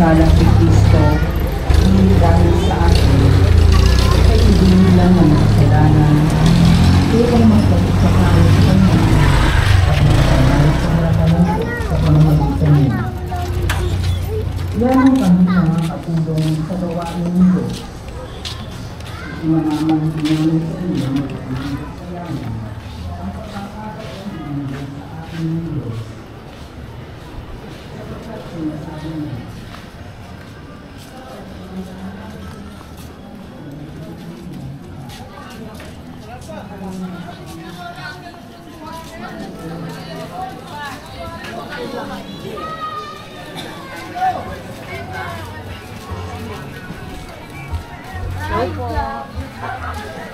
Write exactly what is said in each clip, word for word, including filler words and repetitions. Salang si Kristo, hindi dahil sa akin, ay hindi nilang mga kasalanan, upang magpagpapakain sa kanya, at magpapakain sa harapan sa pamamagitan niya. Yan ang kami mga katulong sa gawa ng mundo. Mamaman nilang sa inyo, magpapakain sa kasalanan, ang pagpapakain sa inyo sa aking mundo. Sa pagpapakain sa aking Hãy subscribe cho kênh Ghiền Mì Gõ để không bỏ lỡ những video hấp dẫn.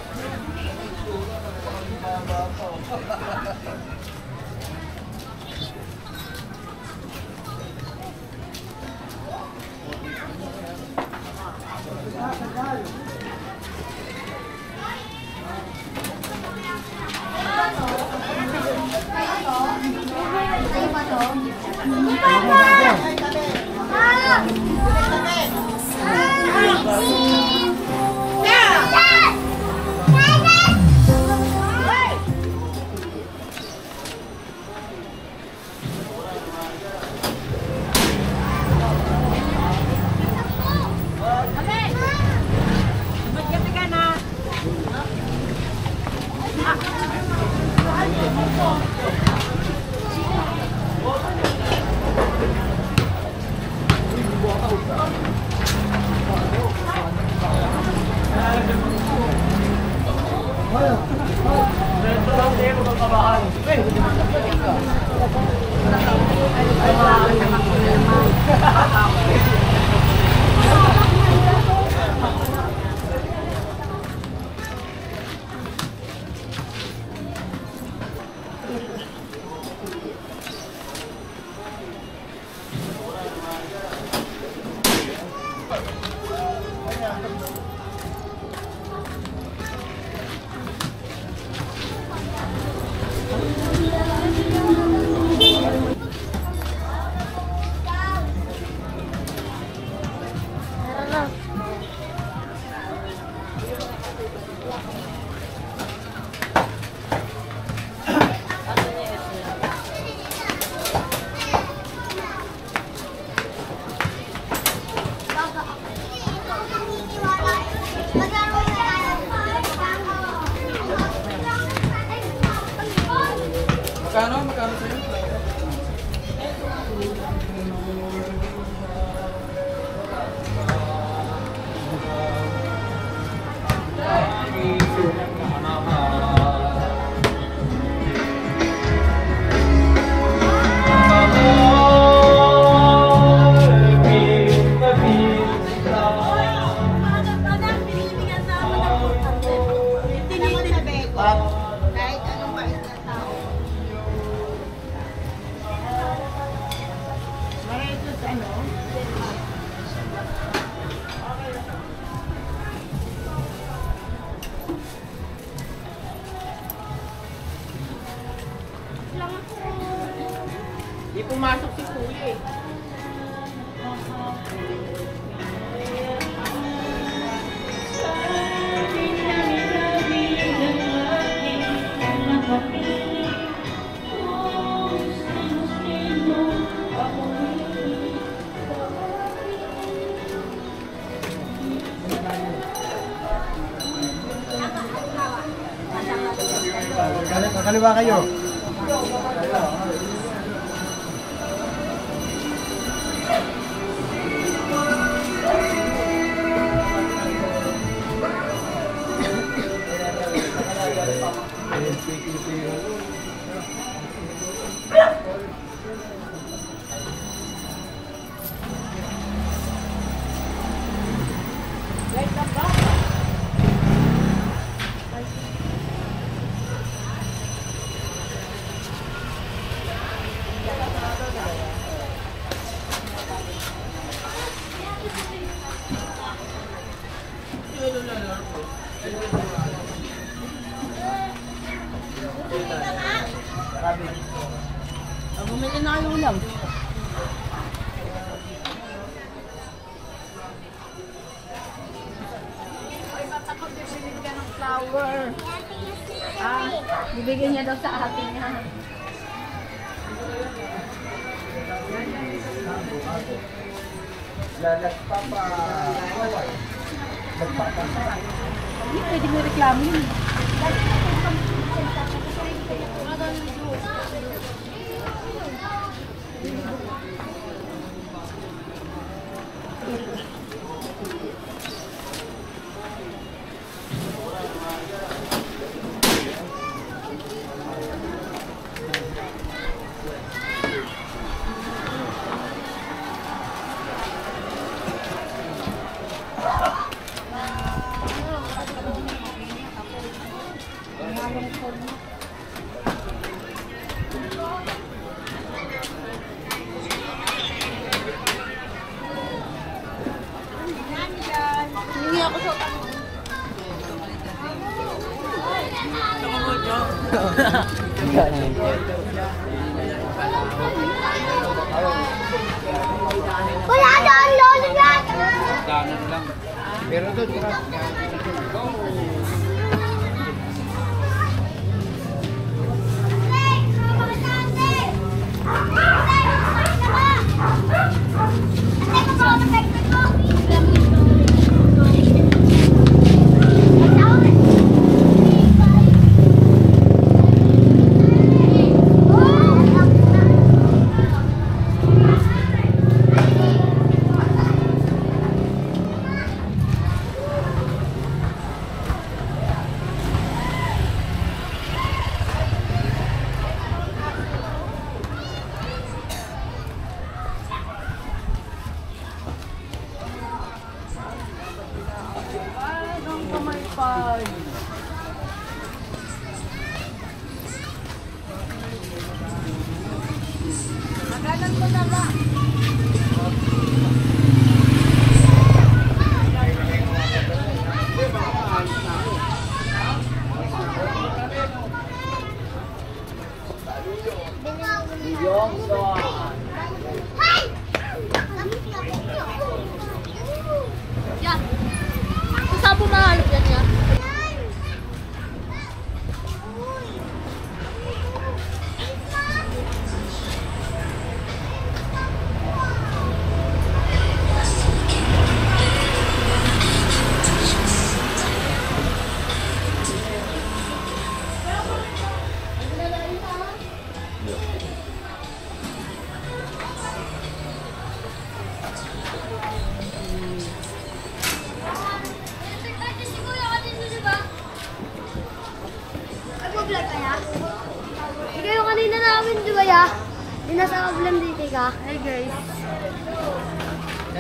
ano. Di pumasok si Kuli. Kakaliwa kayo. Bumili na kayo ulam. Ay, matakot yung bibig ka ng flower. Ah, bibigyan niya daw sa atin niya. Lalagpapa. Hindi, pwede mo reklamo yun. Wala doon, lolo yan! Danan lang. Pero doon, hi guys.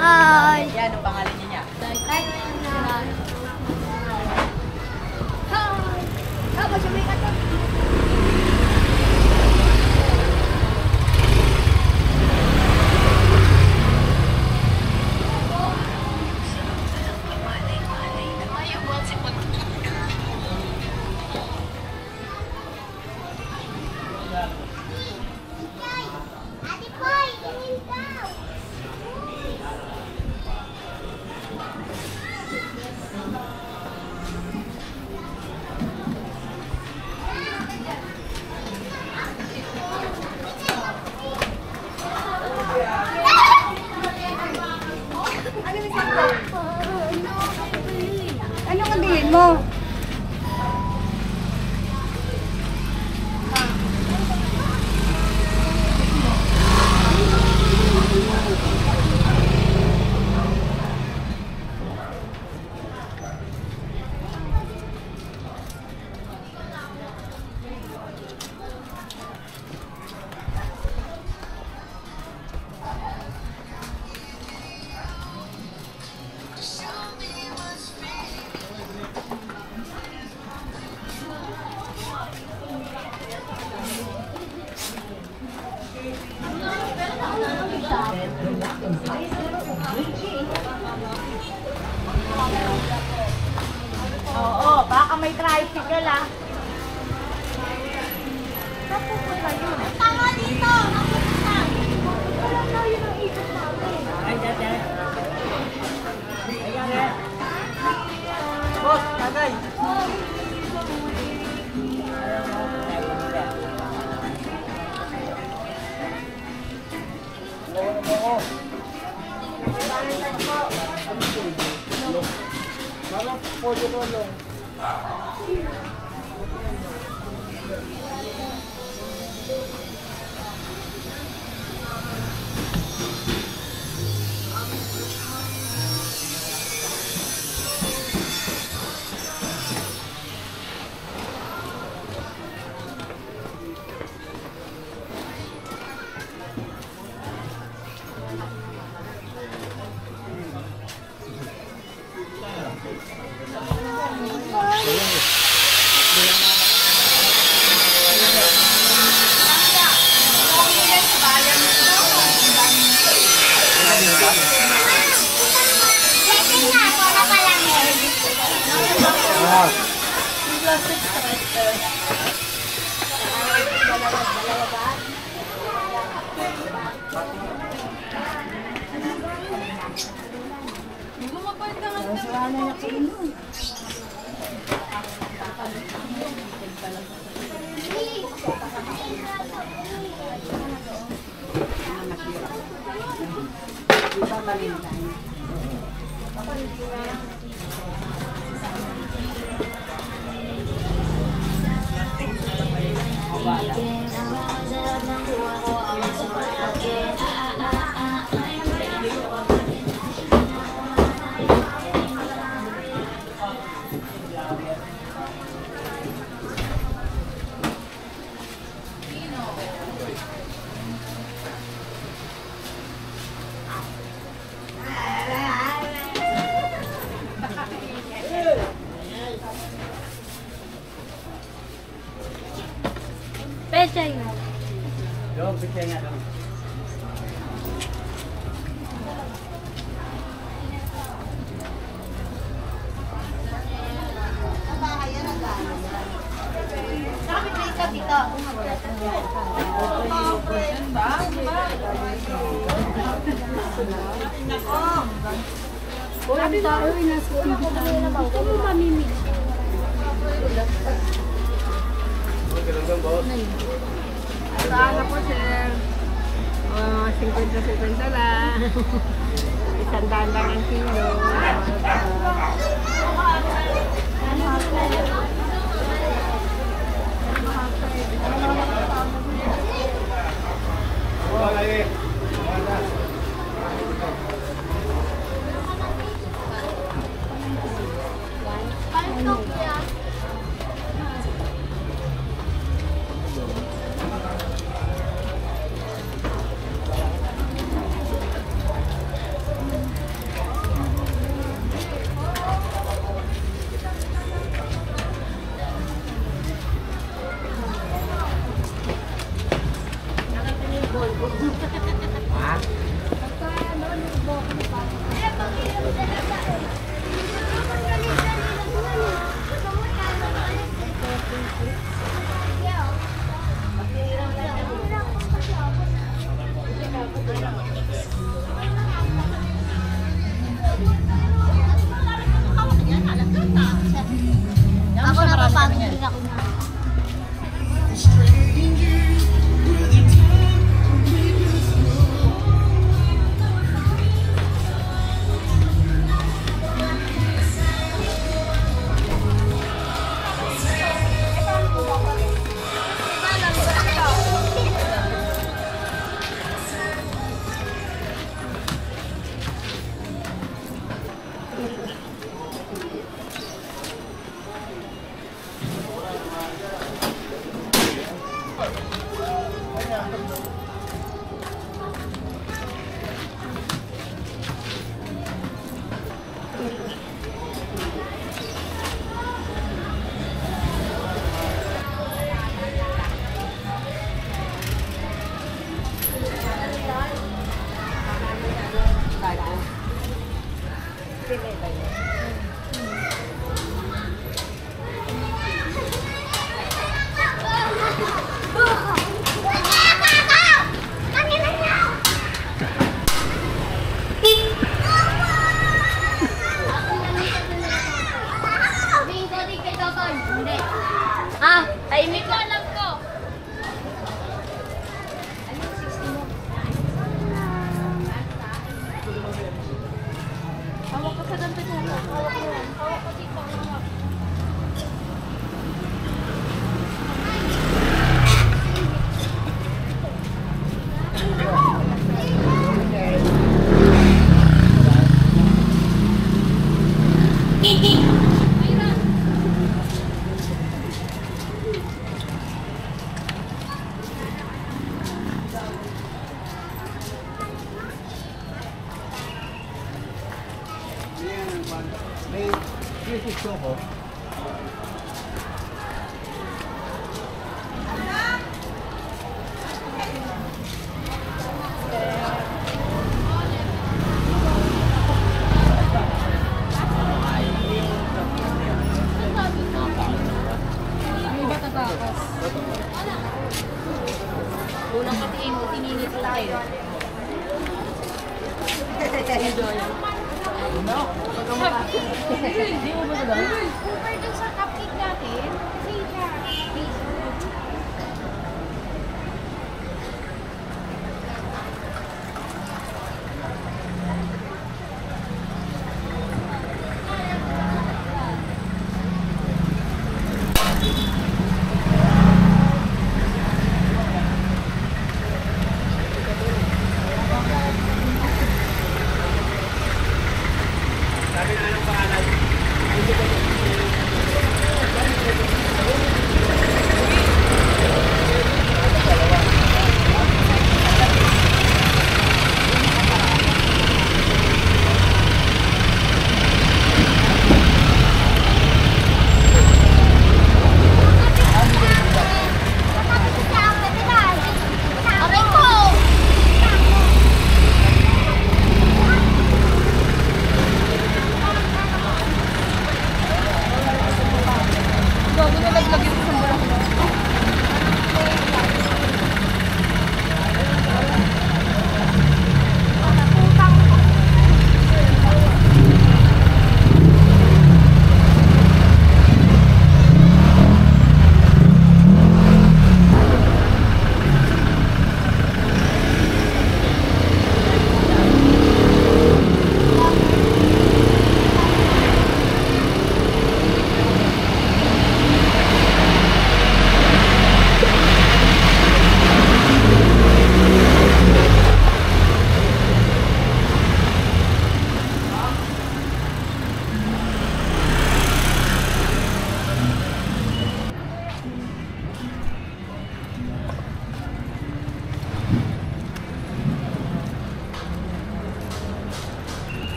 Hi. Yan ang pangalan niya. Hi. Hi. Tapos may katong. Anong andihin mo? Oo, baka may tricycle ah. Napupunta yun. Tama dito! Napupunta! Wala na yun ang isip natin. Ay, dyan, dyan. Ayan, dyan. Boss, tagay! Kalau polio dulu. Thank you. 계속 들어가. Unang katiin mo, tininit lang. No? Hindi mo ba talaga? Over dun sa cupcake natin. Pizza.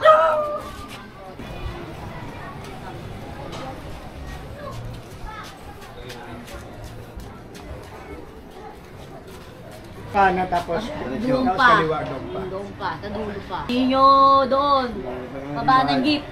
No! Kana tapos doon pa. Doon pa, sa dulo pa. Niyo doon. Baba ng jeep.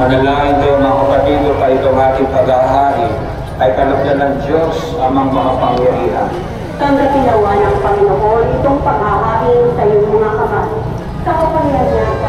Manalangin kayo mga kapatid o kayo itong ating pag-ahari ay kalugdan ng Diyos amang mga pangyarihan. Tanggapin nawa ng Panginoon itong pag-ahari sa iyong mga kamay. Sa kapangyarihan